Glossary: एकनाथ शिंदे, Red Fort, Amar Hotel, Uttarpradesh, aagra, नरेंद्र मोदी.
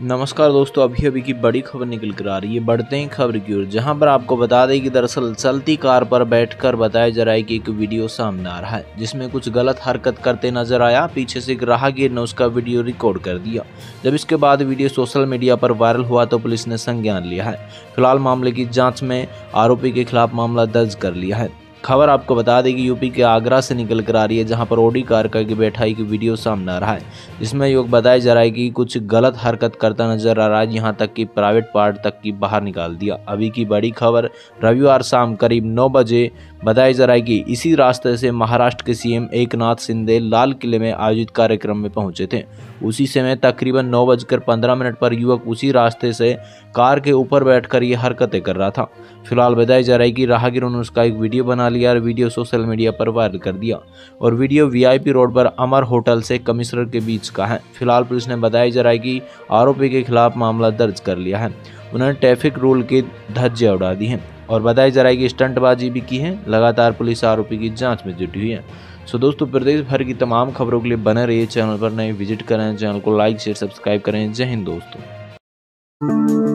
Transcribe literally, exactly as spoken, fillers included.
नमस्कार दोस्तों, अभी अभी की बड़ी खबर निकल कर आ रही है। बढ़ते हैं खबर की ओर, जहां पर आपको बता दें कि दरअसल चलती कार पर बैठकर बताया जा रहा है कि एक वीडियो सामने आ रहा है जिसमें कुछ गलत हरकत करते नजर आया। पीछे से एक राहगीर ने उसका वीडियो रिकॉर्ड कर दिया। जब इसके बाद वीडियो सोशल मीडिया पर वायरल हुआ तो पुलिस ने संज्ञान लिया है। फिलहाल मामले की जाँच में आरोपी के खिलाफ मामला दर्ज कर लिया है। खबर आपको बता दें कि यूपी के आगरा से निकल कर आ रही है, जहां पर ओडी कार की बैठाई की वीडियो सामने आ रहा है जिसमें योग बताया जा रहा है कि कुछ गलत हरकत करता नजर आ रहा है, यहां तक कि प्राइवेट पार्ट तक की बाहर निकाल दिया। अभी की बड़ी खबर, रविवार शाम करीब नौ बजे बताया जा रहा है कि इसी रास्ते से महाराष्ट्र के सीएम एकनाथ शिंदे लाल किले में आयोजित कार्यक्रम में पहुंचे थे। उसी समय तकरीबन नौ बजकर पंद्रह मिनट पर युवक उसी रास्ते से कार के ऊपर बैठकर ये हरकतें कर रहा था। फिलहाल बताया जा रहा है कि राहगीरों ने उसका एक वीडियो बना लिया और वीडियो सोशल मीडिया पर वायरल कर दिया और वीडियो वीआईपी रोड पर अमर होटल से कमिश्नर के बीच का है। फिलहाल पुलिस ने बताया जा रहा है कि आरोपी के खिलाफ मामला दर्ज कर लिया है। उन्होंने ट्रैफिक रूल के धज्जे उड़ा दी हैं और बताया जा रहा है कि स्टंटबाजी भी की है। लगातार पुलिस आरोपी की जाँच में जुटी हुई है। सो दोस्तों, प्रदेश भर की तमाम खबरों के लिए बने रहिए चैनल पर। नए विजिट करें, चैनल को लाइक शेयर सब्सक्राइब करें। जय हिंद दोस्तों।